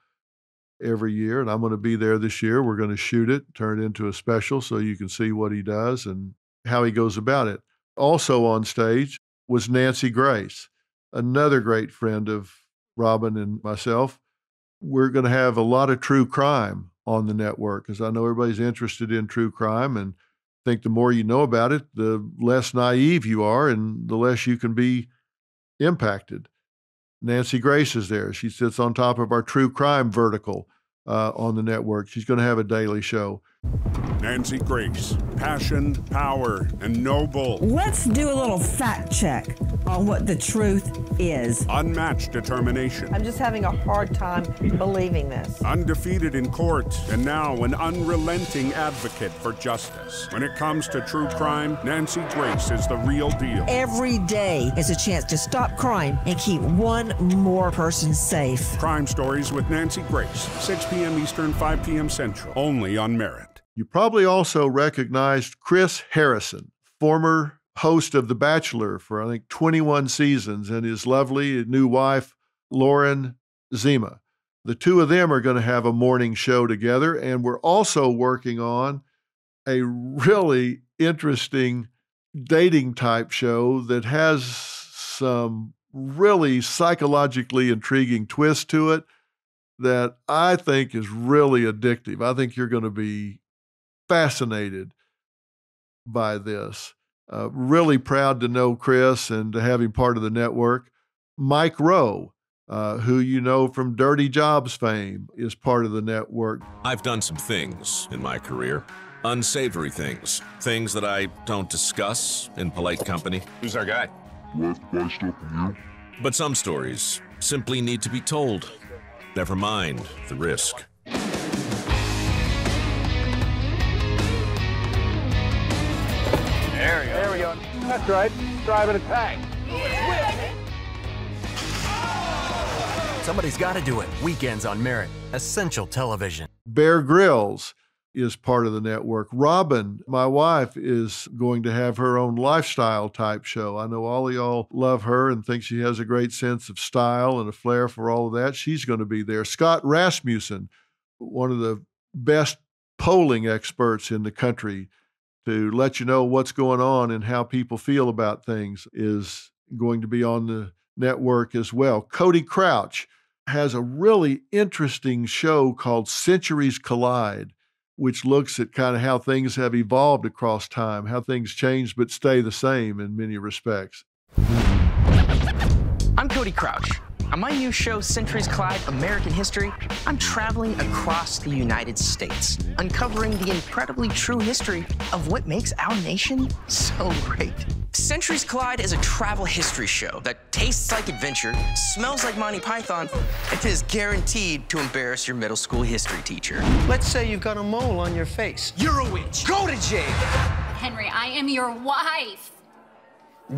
every year. And I'm going to be there this year. We're going to shoot it, turn it into a special so you can see what he does and how he goes about it. Also on stage was Nancy Grace, another great friend of Robin and myself. We're going to have a lot of true crime on the network, because I know everybody's interested in true crime, and I think the more you know about it, the less naive you are and the less you can be impacted. Nancy Grace is there. She sits on top of our true crime vertical on the network. She's going to have a daily show. Nancy Grace, passionate, power, and noble. Let's do a little fact check on what the truth is. Unmatched determination. I'm just having a hard time believing this. Undefeated in court, and now an unrelenting advocate for justice. When it comes to true crime, Nancy Grace is the real deal. Every day is a chance to stop crime and keep one more person safe. Crime Stories with Nancy Grace, 6 p.m. Eastern, 5 p.m. Central, only on Merit. You probably also recognized Chris Harrison, former host of The Bachelor for, I think, 21 seasons, and his lovely new wife, Lauren Zima. The two of them are going to have a morning show together, and we're also working on a really interesting dating-type show that has some really psychologically intriguing twist to it that I think is really addictive. I think you're going to be fascinated by this. Really proud to know Chris and to have him part of the network. Mike Rowe, who you know from Dirty Jobs fame, is part of the network. I've done some things in my career. Unsavory things. Things that I don't discuss in polite company. Who's our guy? But some stories simply need to be told. Never mind the risk. There we go. That's right. Driving a tank. Yeah. Somebody's got to do it. Weekends on Merit. Essential television. Bear Grylls is part of the network. Robin, my wife, is going to have her own lifestyle type show. I know all of y'all love her and think she has a great sense of style and a flair for all of that. She's going to be there. Scott Rasmussen, one of the best polling experts in the country to let you know what's going on and how people feel about things, is going to be on the network as well. Cody Crouch has a really interesting show called Centuries Collide, which looks at kind of how things have evolved across time, how things change but stay the same in many respects. I'm Cody Crouch. On my new show, Centuries Collide, American History, I'm traveling across the United States, uncovering the incredibly true history of what makes our nation so great. Centuries Collide is a travel history show that tastes like adventure, smells like Monty Python, and is guaranteed to embarrass your middle school history teacher. Let's say you've got a mole on your face. You're a witch. Go to jail. Henry, I am your wife.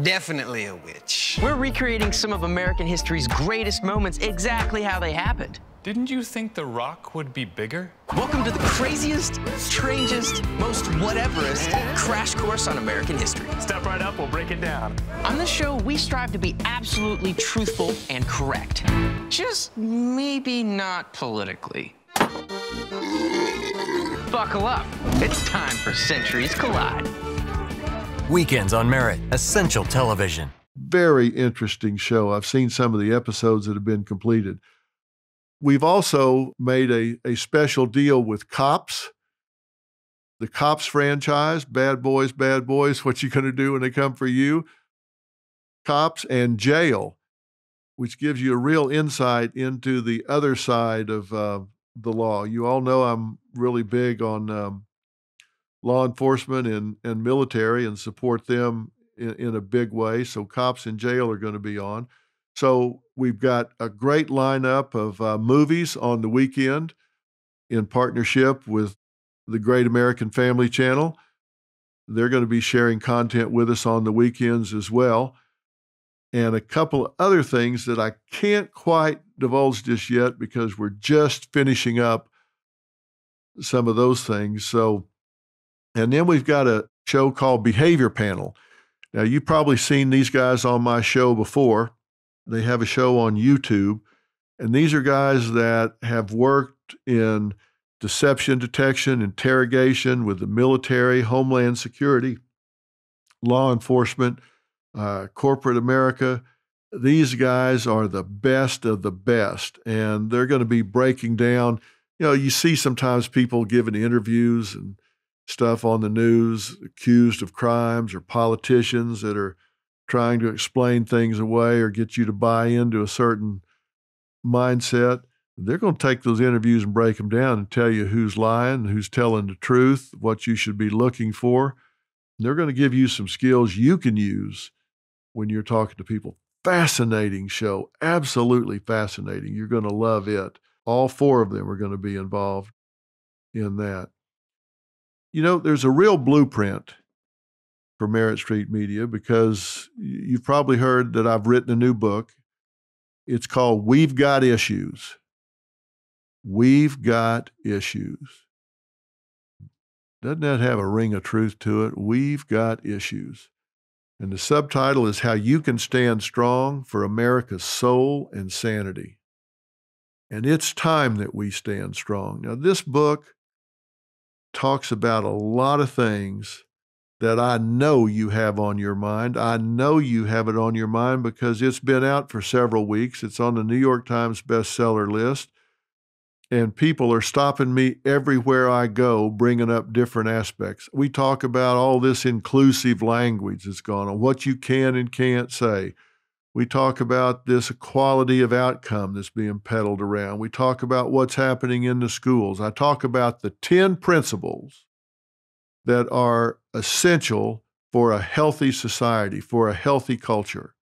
Definitely a witch. We're recreating some of American history's greatest moments exactly how they happened. Didn't you think the rock would be bigger? Welcome to the craziest, strangest, most whateverest crash course on American history. Step right up, we'll break it down. On this show, we strive to be absolutely truthful and correct. Just maybe not politically. Buckle up. It's time for Centuries Collide. Weekends on Merit, essential television. Very interesting show. I've seen some of the episodes that have been completed. We've also made a special deal with Cops, the Cops franchise, Bad Boys, what you gonna do when they come for you? Cops and Jail, which gives you a real insight into the other side of the law. You all know I'm really big on law enforcement and military and support them in a big way. So Cops and Jail are going to be on. So we've got a great lineup of movies on the weekend in partnership with the Great American Family Channel. They're going to be sharing content with us on the weekends as well. And a couple of other things that I can't quite divulge just yet because we're just finishing up some of those things. And then we've got a show called Behavior Panel. Now, you've probably seen these guys on my show before. They have a show on YouTube. And these are guys that have worked in deception detection, interrogation with the military, Homeland Security, law enforcement, corporate America. These guys are the best of the best. And they're going to be breaking down. You know, you see sometimes people giving interviews and stuff on the news, accused of crimes or politicians that are trying to explain things away or get you to buy into a certain mindset. They're going to take those interviews and break them down and tell you who's lying, who's telling the truth, what you should be looking for. And they're going to give you some skills you can use when you're talking to people. Fascinating show, absolutely fascinating. You're going to love it. All four of them are going to be involved in that. You know, there's a real blueprint for Merit Street Media because you've probably heard that I've written a new book. It's called We've Got Issues. We've Got Issues. Doesn't that have a ring of truth to it? We've Got Issues. And the subtitle is How You Can Stand Strong for America's Soul and Sanity. And it's time that we stand strong. Now, this book talks about a lot of things that I know you have on your mind. I know you have it on your mind because it's been out for several weeks. It's on the New York Times bestseller list. And people are stopping me everywhere I go, bringing up different aspects. We talk about all this inclusive language that's gone on, what you can and can't say. We talk about this equality of outcome that's being peddled around. We talk about what's happening in the schools. I talk about the 10 principles that are essential for a healthy society, for a healthy culture.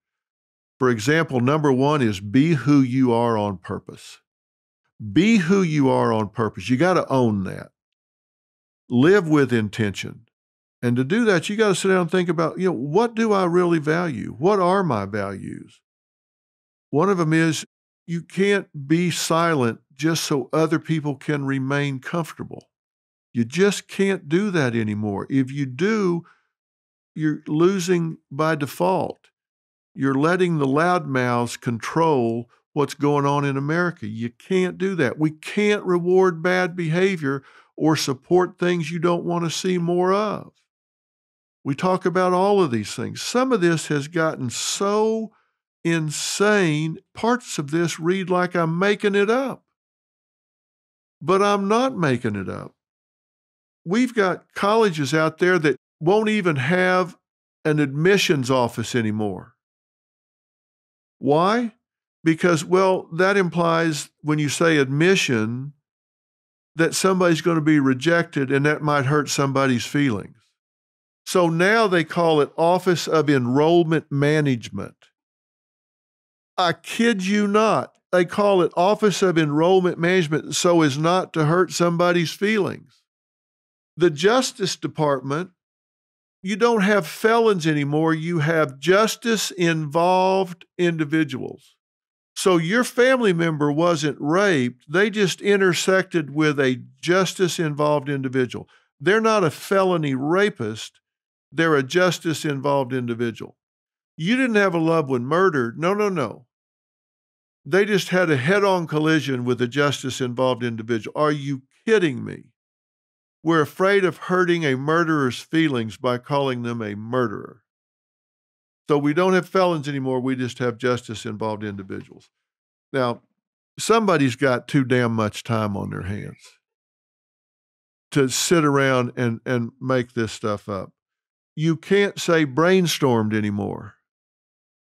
For example, number one is be who you are on purpose. Be who you are on purpose. You got to own that. Live with intention. And to do that, you got to sit down and think about, what do I really value? What are my values? One of them is you can't be silent just so other people can remain comfortable. You just can't do that anymore. If you do, you're losing by default. You're letting the loudmouths control what's going on in America. You can't do that. We can't reward bad behavior or support things you don't want to see more of. We talk about all of these things. Some of this has gotten so insane, parts of this read like I'm making it up. But I'm not making it up. We've got colleges out there that won't even have an admissions office anymore. Why? Because, that implies when you say admission that somebody's going to be rejected and that might hurt somebody's feelings. So now they call it Office of Enrollment Management. I kid you not. They call it Office of Enrollment Management so as not to hurt somebody's feelings. The Justice Department, you don't have felons anymore. You have justice-involved individuals. So your family member wasn't raped. They just intersected with a justice-involved individual. They're not a felony rapist. They're a justice-involved individual. You didn't have a loved one murdered. No. They just had a head-on collision with a justice-involved individual. Are you kidding me? We're afraid of hurting a murderer's feelings by calling them a murderer. So we don't have felons anymore, we just have justice-involved individuals. Now, somebody's got too damn much time on their hands to sit around and make this stuff up. You can't say brainstormed anymore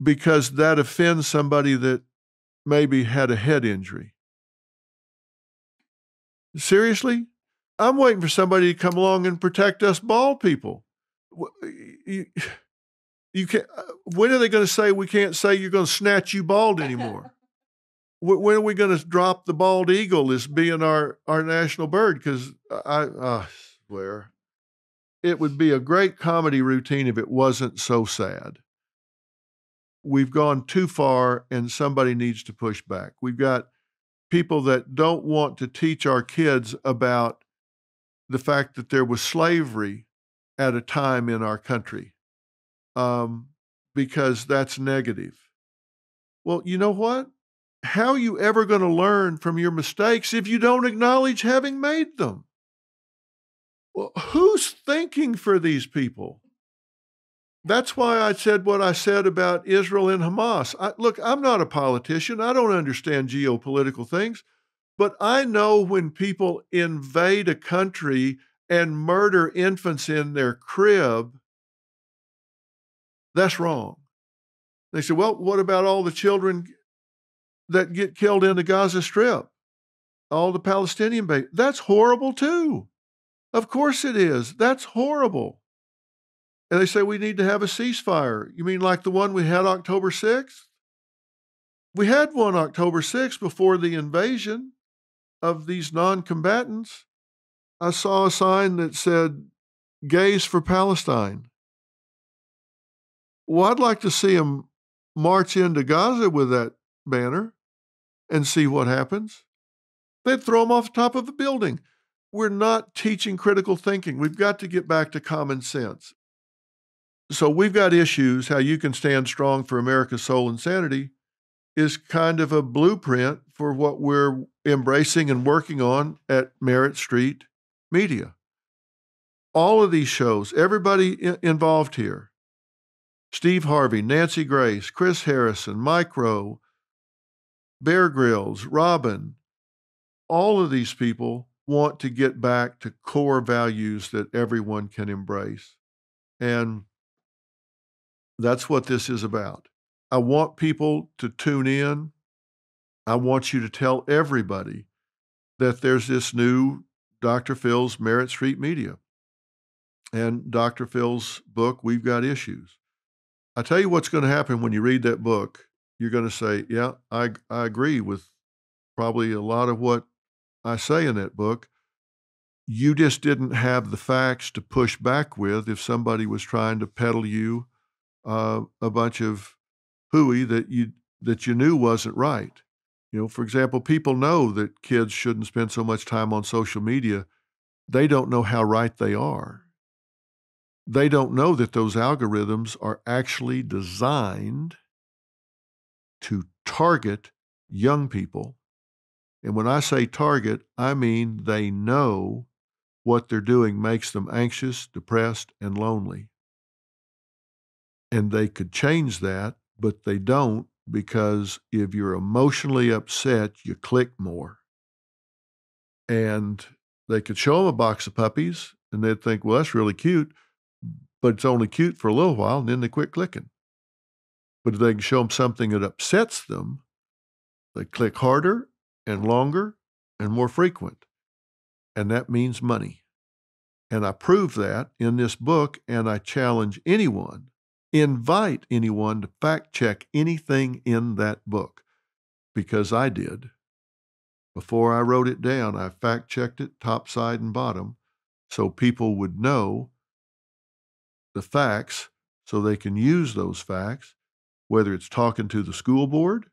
because that offends somebody that maybe had a head injury. Seriously? I'm waiting for somebody to come along and protect us bald people. You can't, when are they going to say we can't say you're going to snatch you bald anymore? When are we going to drop the bald eagle as being our national bird? Because I swear, it would be a great comedy routine if it wasn't so sad. We've gone too far and somebody needs to push back. We've got people that don't want to teach our kids about the fact that there was slavery at a time in our country. Because that's negative. Well, you know what? How are you ever going to learn from your mistakes if you don't acknowledge having made them? Well, who's thinking for these people? That's why I said what I said about Israel and Hamas. Look, I'm not a politician. I don't understand geopolitical things, but I know when people invade a country and murder infants in their crib, that's wrong. They said, what about all the children that get killed in the Gaza Strip? All the Palestinian babies? That's horrible too. Of course it is. That's horrible. And they say we need to have a ceasefire. You mean like the one we had October 6th? We had one October 6th before the invasion of these non-combatants. I saw a sign that said, "Gays for Palestine." Well, I'd like to see them march into Gaza with that banner and see what happens. They'd throw them off the top of a building. We're not teaching critical thinking. We've got to get back to common sense. So we've got issues, how you can stand strong for America's soul and sanity. is kind of a blueprint for what we're embracing and working on at Merit Street Media. All of these shows, everybody involved here, Steve Harvey, Nancy Grace, Chris Harrison, Mike Rowe, Bear Grylls, Robin, all of these people want to get back to core values that everyone can embrace. And that's what this is about. I want people to tune in. I want you to tell everybody that there's this new Dr. Phil's Merit Street Media and Dr. Phil's book, We've Got Issues. I tell you what's going to happen when you read that book. You're going to say, yeah, I agree with probably a lot of what I say in that book. You just didn't have the facts to push back with if somebody was trying to peddle you a bunch of hooey that you knew wasn't right. You know, for example, people know that kids shouldn't spend so much time on social media. They don't know how right they are. They don't know that those algorithms are actually designed to target young people. And when I say target, I mean they know what they're doing makes them anxious, depressed, and lonely. And they could change that, but they don't, because if you're emotionally upset, you click more. And they could show them a box of puppies, and they'd think, well, that's really cute, but it's only cute for a little while, and then they quit clicking. But if they can show them something that upsets them, they click harder and longer and more frequent. And that means money. And I prove that in this book, and I challenge anyone, invite anyone to fact-check anything in that book, because I did. Before I wrote it down, I fact-checked it top side and bottom so people would know the facts so they can use those facts, whether it's talking to the school board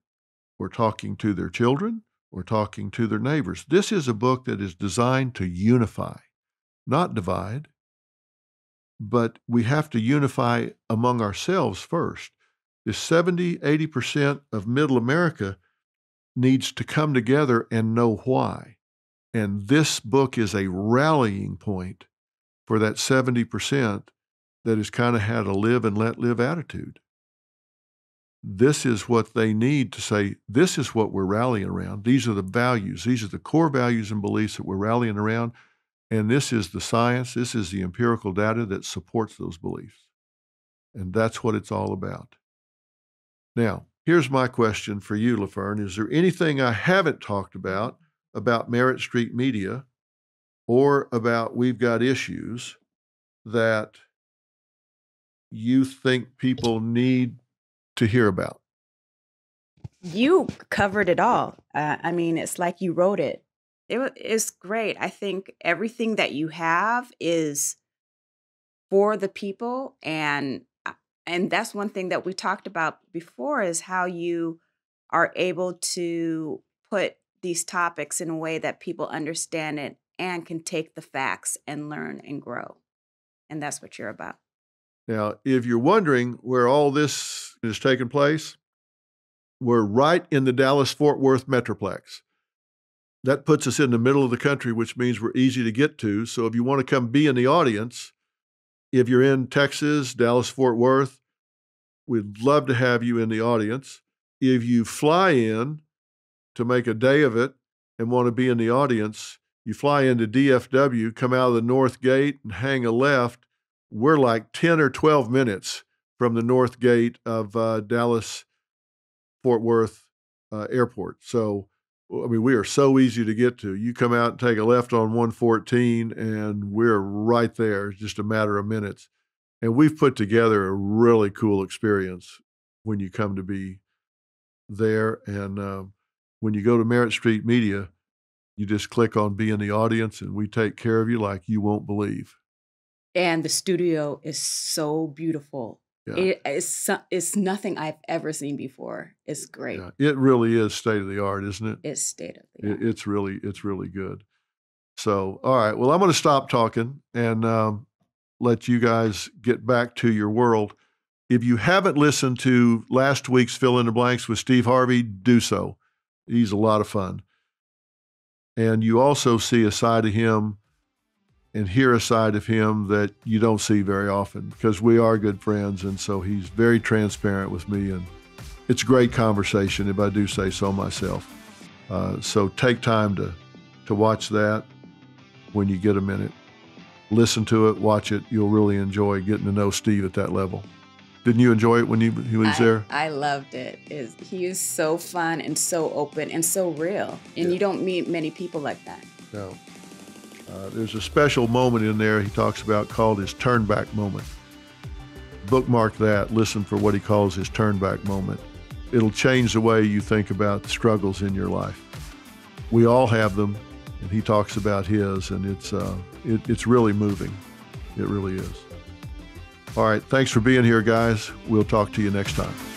or talking to their children or talking to their neighbors. This is a book that is designed to unify, not divide. But we have to unify among ourselves first. The 70–80% of middle America needs to come together and know why. And this book is a rallying point for that 70% that has kind of had a live and let live attitude. This is what they need to say, this is what we're rallying around. These are the values. These are the core values and beliefs that we're rallying around. And this is the science, this is the empirical data that supports those beliefs. And that's what it's all about. Now, here's my question for you, LaFerne. Is there anything I haven't talked about Merit Street Media or about We've Got Issues that you think people need to hear about? You covered it all. I mean, it's like you wrote it. It's great. I think everything that you have is for the people. And that's one thing that we talked about before, is how you are able to put these topics in a way that people understand it and can take the facts and learn and grow. And that's what you're about. Now, if you're wondering where all this is taking place, we're right in the Dallas-Fort Worth Metroplex. That puts us in the middle of the country, which means we're easy to get to. So if you want to come be in the audience, if you're in Texas, Dallas-Fort Worth, we'd love to have you in the audience. If you fly in to make a day of it and want to be in the audience, you fly into DFW, come out of the North Gate and hang a left. We're like 10 or 12 minutes from the North Gate of Dallas-Fort Worth Airport. So I mean, we are so easy to get to. You come out and take a left on 114, and we're right there. It's just a matter of minutes. And we've put together a really cool experience when you come to be there. And when you go to Merit Street Media, you just click on Be in the Audience, and we take care of you like you won't believe. And the studio is so beautiful. Yeah. It's nothing I've ever seen before. It's great. Yeah. It really is state of the art, isn't it? It's state of the art. It's really good. So, all right. Well, I'm going to stop talking and let you guys get back to your world. If you haven't listened to last week's Phil in the Blanks with Steve Harvey, do so. He's a lot of fun. And you also see a side of him and hear a side of him that you don't see very often, because we are good friends, and so he's very transparent with me, and it's a great conversation, if I do say so myself. So take time to watch that when you get a minute. Listen to it, watch it. You'll really enjoy getting to know Steve at that level. Didn't you enjoy it when he was there? I loved it. He is so fun and so open and so real. And You don't meet many people like that. No. There's a special moment in there he talks about called his turn back moment. Bookmark that. Listen for what he calls his turn back moment. It'll change the way you think about struggles in your life. We all have them, and he talks about his, and it's really moving. It really is. All right, thanks for being here, guys. We'll talk to you next time.